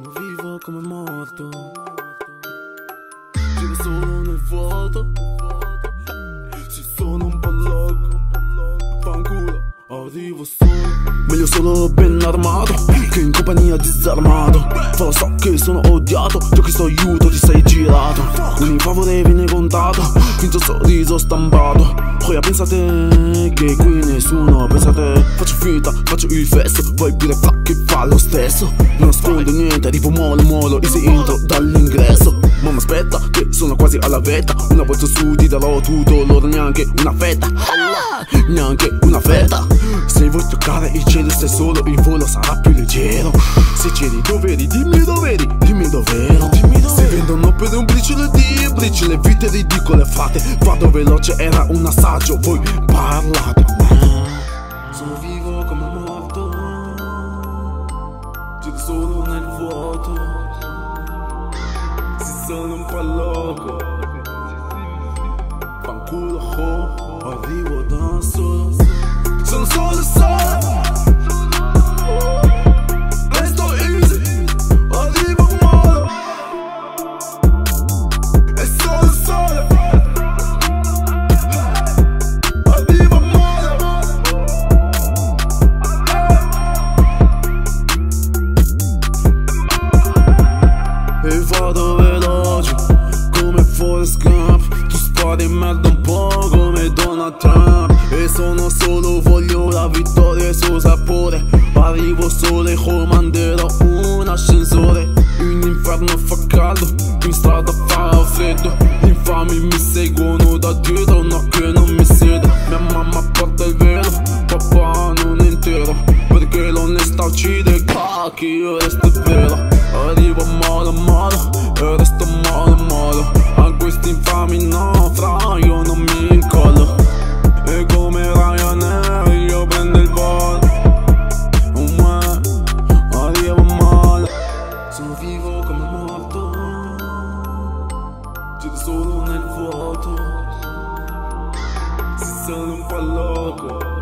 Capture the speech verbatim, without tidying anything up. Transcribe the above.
sono vivo come morto. Giro solo nel vuoto, ci sono un po' loco, fanculo, arrivo solo. Meglio solo ben armato che in compagnia disarmato. Fa lo so che sono odiato, io che sto aiuto ti sei girato. Ogni favore viene contato, il tuo sorriso stampato. Poi pensa a te, che qui nessuno pensa a te. Faccio finta, faccio il fesso, poi pure fa che fa lo stesso. Non nascondo niente, tipo molo molo, easy intro dall'ingresso. Ma mi aspetta che sono quasi alla vetta, una volta su ti darò tutto, loro neanche una fetta. Neanche una fetta. Se vuoi toccare il cielo sei solo, il volo sarà più leggero. Se c'eri doveri, dimmi doveri, dimmi dovero. Se vendono per un briciolo di briciole, vite ridicole frate. Vado veloce, era un assaggio, voi parlate. Sono vivo come morto, giro solo nel vuoto. Si sono un po' loco, fanculo, ho, arrivo da solo. Sono solo solo. Resto easy, arrivo molo. E sono solo. Arrivo molo. E vado veloce come Forrest Gump. Tu spari in merda un po' come Donald Trump. E sono solo, voglio la vittoria e suo sapore. Arrivo solo e comanderò un ascensore. In inferno fa caldo, in strada fa freddo. Gli infami mi seguono da dietro, no che non mi siedo. Mia mamma porta il velo, papà non è intero. Perché l'onestà uccide, cacchio io resto vero. Arrivo male male, e resto male male. A questi infami no, fra io non mi incollo. E come Ryanair io prendo il volo. Umè, arrivo male. Sono vivo come morto, giro solo nel vuoto. Si sono un po' loco,